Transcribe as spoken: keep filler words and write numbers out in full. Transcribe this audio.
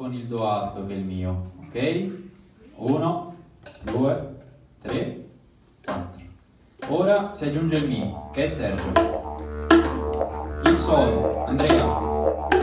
con il do alto che è il mio, ok? uno, due, tre, quattro. Ora si aggiunge il mi, che è Sergio. Il sol, Andrea.